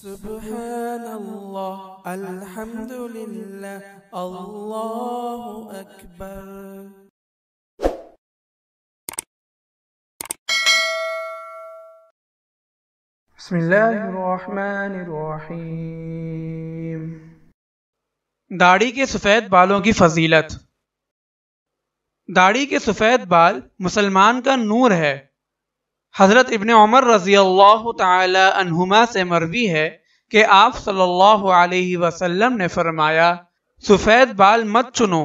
सुब्हानल्लाह, अल्हम्दुलिल्लाह, अल्लाहु अकबर। बिस्मिल्लाहिर्रहमानिर्रहीम। दाढ़ी के सफ़ेद बालों की फजीलत। दाढ़ी के सफ़ेद बाल मुसलमान का नूर है। हज़रत इब्ने उमर रज़ियल्लाहु ताला अन्हुमा से मरवी है कि आप सल्लल्लाहु अलैहि वसल्लम ने फरमाया, सफ़ेद बाल मत चुनो,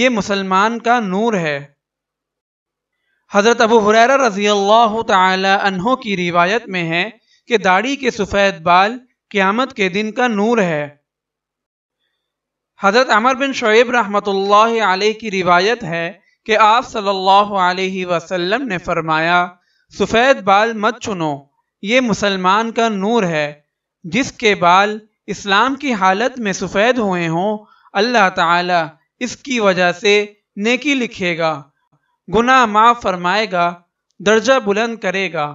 ये मुसलमान का नूर है। हज़रत अबू हुरैरा रज़ियल्लाहु ताला अन्हो की रिवायत में है कि दाढ़ी के सफ़ेद बाल क़यामत के दिन का नूर है। हज़रत अमर बिन शुएब रहमतुल्लाहि अलैहि की रिवायत है कि आप सल्लल्लाहु अलैहि वसल्लम ने फरमाया, सफ़ेद बाल मत चुनो, ये मुसलमान का नूर है। जिसके बाल इस्लाम की हालत में सफ़ेद हुए हों, अल्लाह ताला इसकी वजह से नेकी लिखेगा, गुनाह माफ़ फरमाएगा, दर्जा बुलंद करेगा।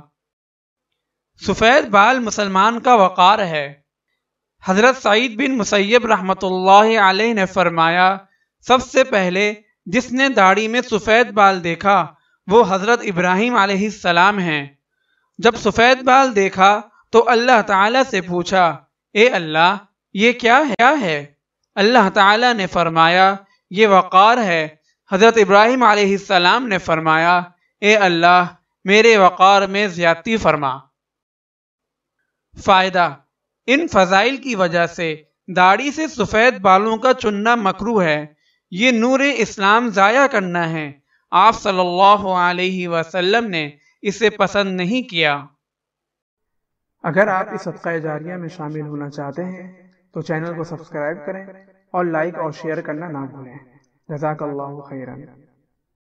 सफ़ेद बाल मुसलमान का वक़ार है। हज़रत सईद बिन मुसैयब रहमतुल्लाहि अलैहि ने फरमाया, सबसे पहले जिसने दाढ़ी में सफ़ेद बाल देखा वो हज़रत इब्राहीम अलैहिस्सलाम हैं। जब सफ़ेद बाल देखा तो अल्लाह ताला से पूछा, ए अल्लाह, ये क्या है? अल्लाह ताला ने फरमाया, ये वक़ार है। हज़रत इब्राहीम अलैहिस्सलाम ने फरमाया, ए अल्लाह, मेरे वक़ार में ज़्यादती फरमा। फ़ायदा, इन फ़ज़ाइल की वजह से दाढ़ी से सफ़ेद बालों का चुनना मकरूह है। ये नूर इस्लाम ज़ाया करना है। आप सल्लल्लाहु अलैहि वसल्लम ने इसे पसंद नहीं किया। अगर आप इस सदक़ा जारिया में शामिल होना चाहते हैं तो चैनल को सब्सक्राइब करें और लाइक और शेयर करना ना भूलें। जज़ाकल्लाहु खैरन।